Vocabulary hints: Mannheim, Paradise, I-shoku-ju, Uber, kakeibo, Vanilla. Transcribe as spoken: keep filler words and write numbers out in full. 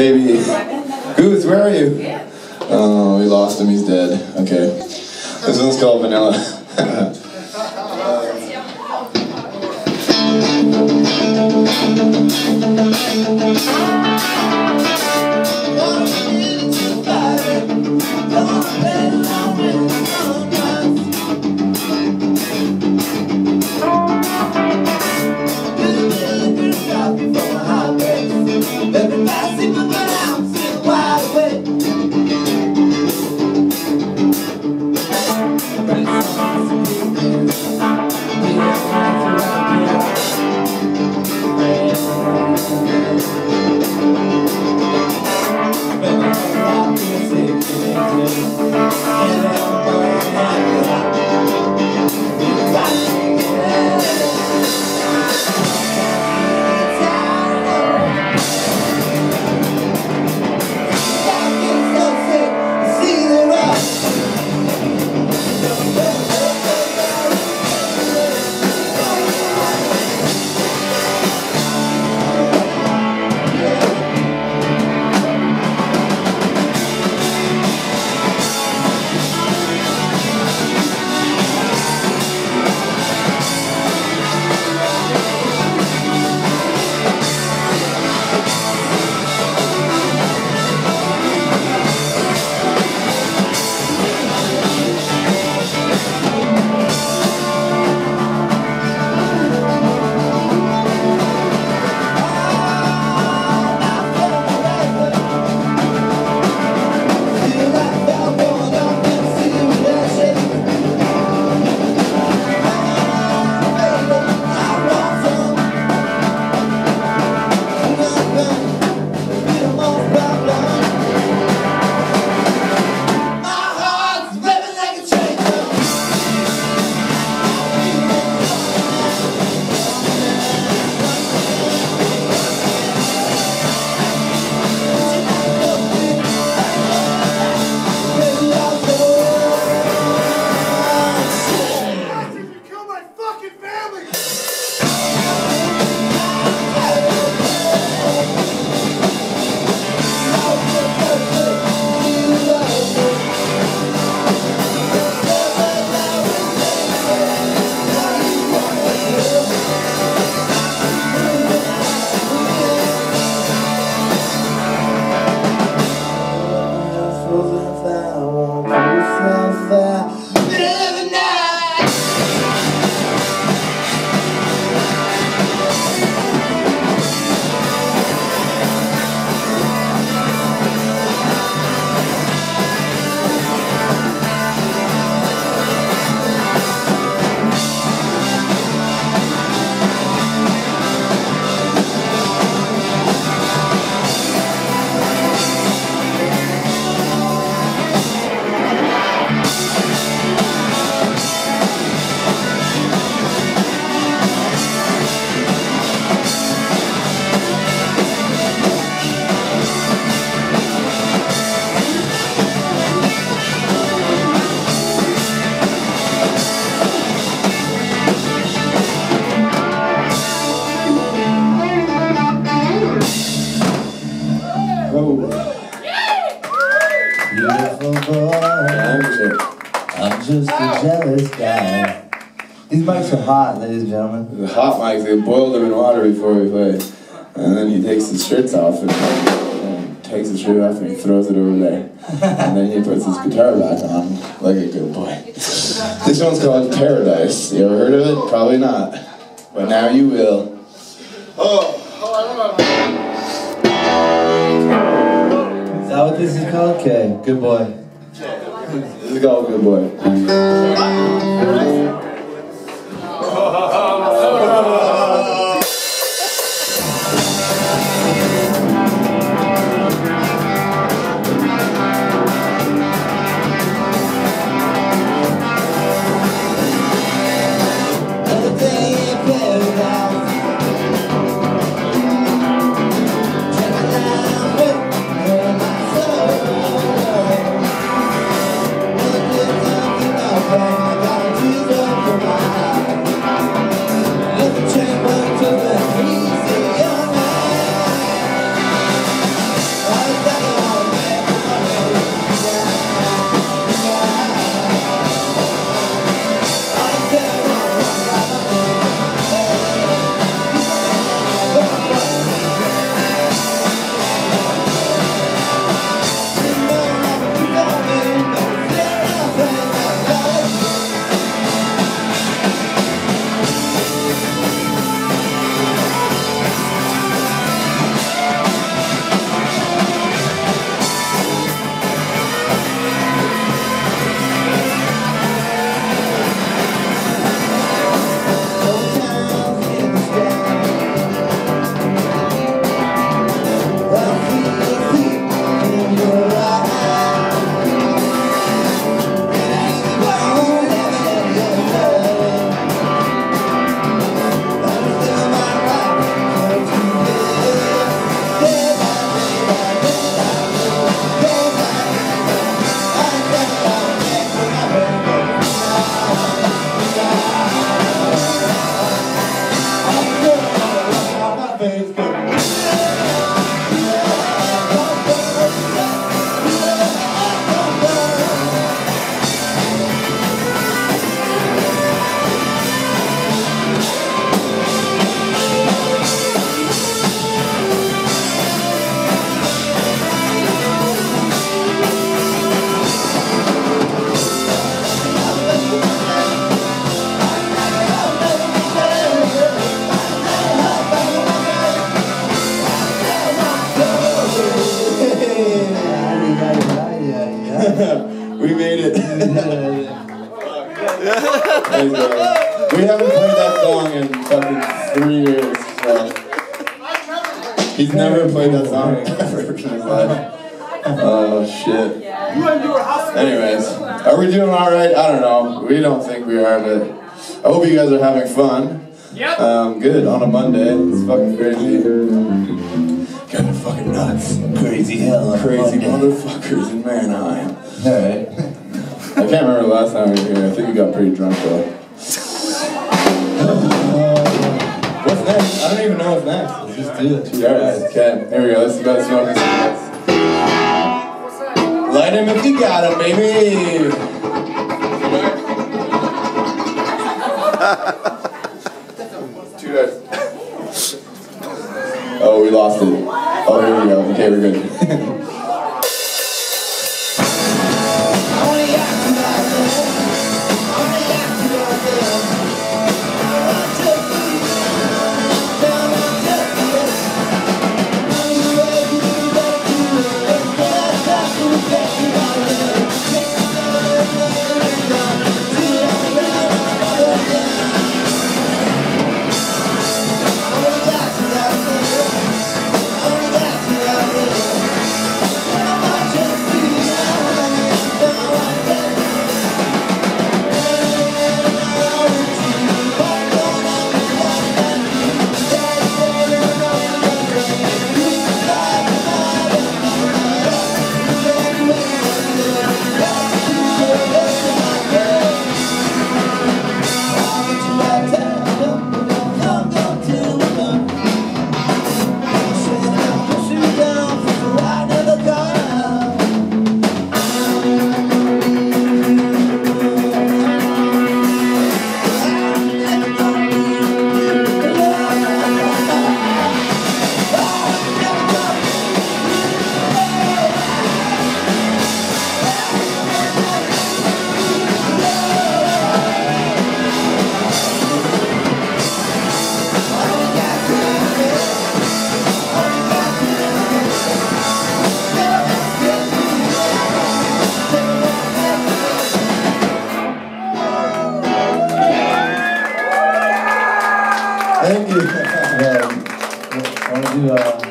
Baby. Goose, where are you? Oh, we lost him, he's dead. Okay. This one's called Vanilla. Just a jealous guy. These mics are hot, ladies and gentlemen. The hot mics, they boiled them in water before we played. And then he takes his shirts off and, and takes his shirt off and he throws it over there. And then he puts his guitar back on like a good boy. This one's called Paradise. You ever heard of it? Probably not. But now you will. Oh! Oh, I don't know. Is that what this is called? Okay, good boy. This is called Good Boy. Another day in paradise. I gotta do the We made it. And, uh, we haven't played that song in fucking three years. So. He's never played that song ever in his life. Oh shit. Anyways, are we doing all right? I don't know. We don't think we are, but I hope you guys are having fun. Yep. Um, good on a Monday. It's fucking crazy. Kind of fucking nuts. Crazy hell. Crazy motherfuckers in Mannheim. Alright. I can't remember the last time we were here. I think we got pretty drunk though. Uh, what's next? I don't even know what's next. Let's just do it. Alright, okay. Here we go. Let's about smoking cigarettes. Light him if you got him, baby! Oh, we lost it. Oh, here we go. Okay, we're good. Thank you. um, I want to do uh,